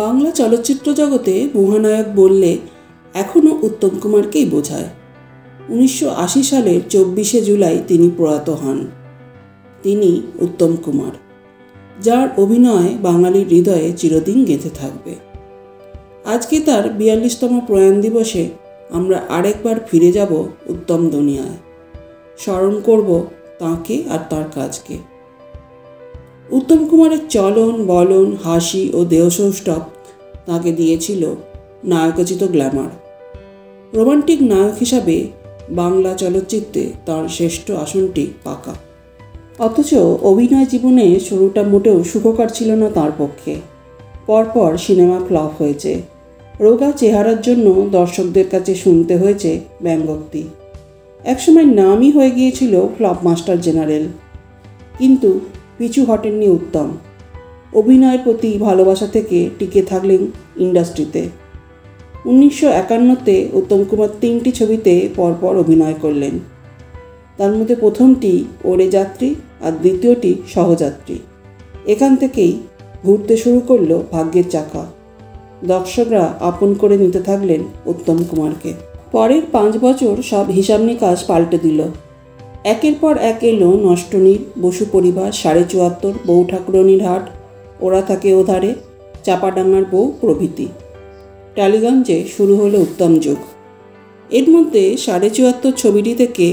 বাংলা চলচ্চিত্র জগতে মহানায়ক বললে এখনও উত্তম কুমারকেই বোঝায়। 1980 সালের 24 জুলাই তিনি প্রয়াত হন। তিনি উত্তম কুমার, যার অভিনয় বাঙালির হৃদয়ে চিরদিন গেঁথে থাকবে। আজকে তার 42তম প্রয়াণ দিবসে আমরা আরেকবার ফিরে যাব উত্তম দুনিয়ায়, স্মরণ করব তাঁকে আর তার কাজকে। উত্তম কুমারের চলন বলন, হাসি ও দেহসৌষ্ঠব তাঁকে দিয়েছিল নায়কোচিত গ্ল্যামার। রোমান্টিক নায়ক হিসাবে বাংলা চলচ্চিত্রে তাঁর শ্রেষ্ঠ আসনটি পাকা। অথচ অভিনয় জীবনে শুরুটা মোটেও সুখকর ছিল না তাঁর পক্ষে। পরপর সিনেমা ফ্লপ হয়েছে। রোগা চেহারার জন্য দর্শকদের কাছে শুনতে হয়েছে ব্যঙ্গোক্তি। একসময় নামই হয়ে গিয়েছিল ফ্লপ মাস্টার জেনারেল। কিন্তু পিছু হটেননি উত্তম। অভিনয়ের প্রতি ভালোবাসা থেকে টিকে থাকলেন ইন্ডাস্ট্রিতে। 1951-তে উত্তম কুমার 3টি ছবিতে পরপর অভিনয় করলেন। তার মধ্যে প্রথমটি ওরে যাত্রী আর দ্বিতীয়টি সহযাত্রী। এখান থেকেই ঘুরতে শুরু করল ভাগ্যের চাকা। দর্শকরা আপন করে নিতে থাকলেন উত্তম কুমারকে। পরের 5 বছর সব হিসাব নিকাশ পাল্টে দিল। একের পর এক এলো নষ্টনীর, বসু পরিবার, 74, বউ ঠাকুরনির হাট, ওরা থাকে ওধারে, চাপাডাঙ্গার বউ প্রভৃতি। টালিগঞ্জে শুরু হলো উত্তম যুগ। এর মধ্যে 74 ছবিটি থেকে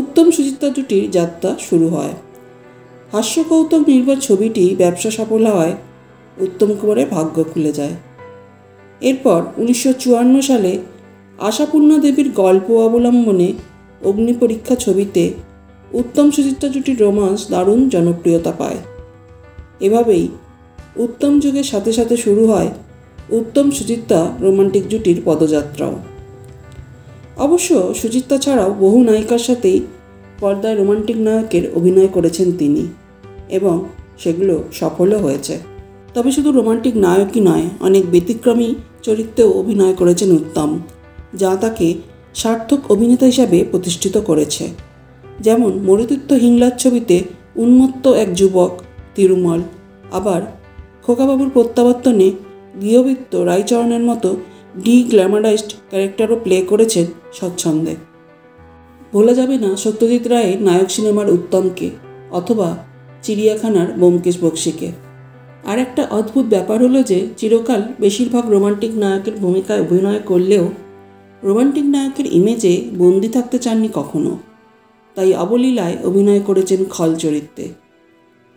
উত্তম সুচিত্রা জুটির যাত্রা শুরু হয়। হাস্যকৌতুক নির্ভর ছবিটি ব্যবসা সফল হয়, উত্তম কুমারের ভাগ্য খুলে যায়। এরপর 1954 সালে আশাপূর্ণা দেবীর গল্প অবলম্বনে অগ্নিপরীক্ষা ছবিতে উত্তম সুচিত্রা জুটির রোমান্স দারুণ জনপ্রিয়তা পায়। এভাবেই উত্তম যুগের সাথে সাথে শুরু হয় উত্তম সুচিত্রা রোমান্টিক জুটির পদযাত্রাও। অবশ্য সুচিত্রা ছাড়াও বহু নায়িকার সাথেই পর্দায় রোমান্টিক নায়কের অভিনয় করেছেন তিনি, এবং সেগুলো সফলও হয়েছে। তবে শুধু রোমান্টিক নায়কই নয়, অনেক ব্যতিক্রমী চরিত্রেও অভিনয় করেছেন উত্তম, যা তাকে সার্থক অভিনেতা হিসাবে প্রতিষ্ঠিত করেছে। যেমন মরুতীর্থ হিংলার ছবিতে উন্মত্ত এক যুবক তিরুমল, আবার খোকাবাবুর প্রত্যাবর্তনে গৃহবৃত্ত রায়চরণের মতো ডি গ্ল্যামারাইজড ক্যারেক্টারও প্লে করেছেন স্বচ্ছন্দে। ভোলা যাবে না সত্যজিৎ রায়ের নায়ক সিনেমার উত্তমকে, অথবা চিড়িয়াখানার বোমকেশ বক্সিকে। আর একটা অদ্ভুত ব্যাপার হলো যে চিরকাল বেশিরভাগ রোমান্টিক নায়কের ভূমিকায় অভিনয় করলেও রোমান্টিক নায়কের ইমেজে বন্দি থাকতে চাননি কখনো। তাই অবলীলায় অভিনয় করেছেন খল চরিত্রে।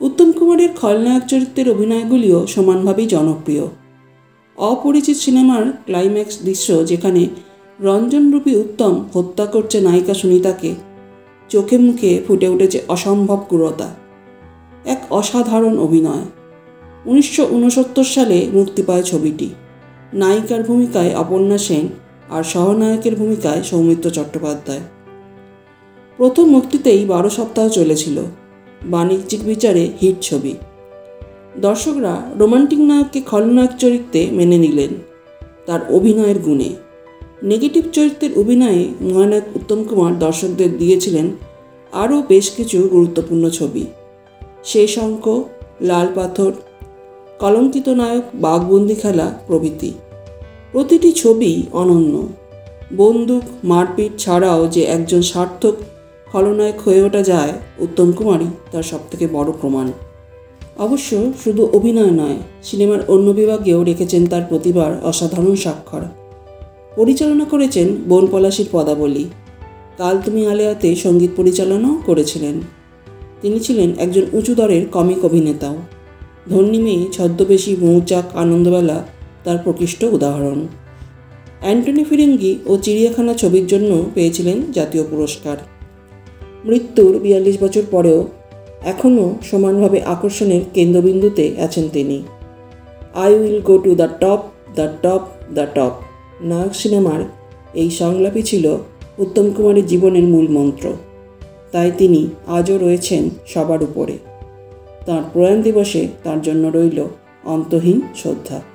উত্তম কুমারের খলনায়ক চরিত্রের অভিনয়গুলিও সমানভাবেই জনপ্রিয়। অপরিচিত সিনেমার ক্লাইম্যাক্স দৃশ্য, যেখানে রঞ্জনরূপী উত্তম হত্যা করছে নায়িকা সুনিতাকে, চোখে মুখে ফুটে উঠেছে অসম্ভব ক্রূরতা, এক অসাধারণ অভিনয়। 1969 সালে মুক্তি পায় ছবিটি। নায়িকার ভূমিকায় অপর্ণা সেন আর সহনায়কের ভূমিকায় সৌমিত্র চট্টোপাধ্যায়। প্রথম মুক্তিতেই 12 সপ্তাহ চলেছিল। বাণিজ্যিক বিচারে হিট ছবি। দর্শকরা রোমান্টিক নায়ককে খলনায়ক চরিত্রে মেনে নিলেন তার অভিনয়ের গুণে। নেগেটিভ চরিত্রের অভিনয়ে মহানায়ক উত্তম কুমার দর্শকদের দিয়েছিলেন আরও বেশ কিছু গুরুত্বপূর্ণ ছবি। শেষ অঙ্ক, লাল পাথর, কলঙ্কিত নায়ক, বাঘবন্দি খেলা প্রভৃতি। প্রতিটি ছবি অনন্য। বন্দুক মারপিট ছাড়াও যে একজন সার্থক খলনায়ক হয়ে ওঠা যায়, উত্তম কুমারই তার সবথেকে বড় প্রমাণ। অবশ্য শুধু অভিনয় নয়, সিনেমার অন্য বিভাগেও রেখেছেন তার প্রতিভার অসাধারণ স্বাক্ষর। পরিচালনা করেছেন বনপলাশির পদাবলী, কাল তুমি আলেয়াতে সঙ্গীত পরিচালনাও করেছিলেন। তিনি ছিলেন একজন উঁচু দরের কমিক অভিনেতাও। ধন্যী মেয়ে, ছদ্মবেশী, মৌচাক, আনন্দবালা তার প্রকৃষ্ট উদাহরণ। এন্টোনি ফিরিঙ্গি ও চিড়িয়াখানা ছবির জন্য পেয়েছিলেন জাতীয় পুরস্কার। মৃত্যুর 42 বছর পরেও এখনও সমানভাবে আকর্ষণের কেন্দ্রবিন্দুতে আছেন তিনি। I will go to the top, the top, the top নায়ক সিনেমার এই সংলাপই ছিল উত্তম কুমারের জীবনের মূল মন্ত্র। তাই তিনি আজও রয়েছেন সবার উপরে। তাঁর প্রয়াণ দিবসে তাঁর জন্য রইল অন্তহীন শ্রদ্ধা।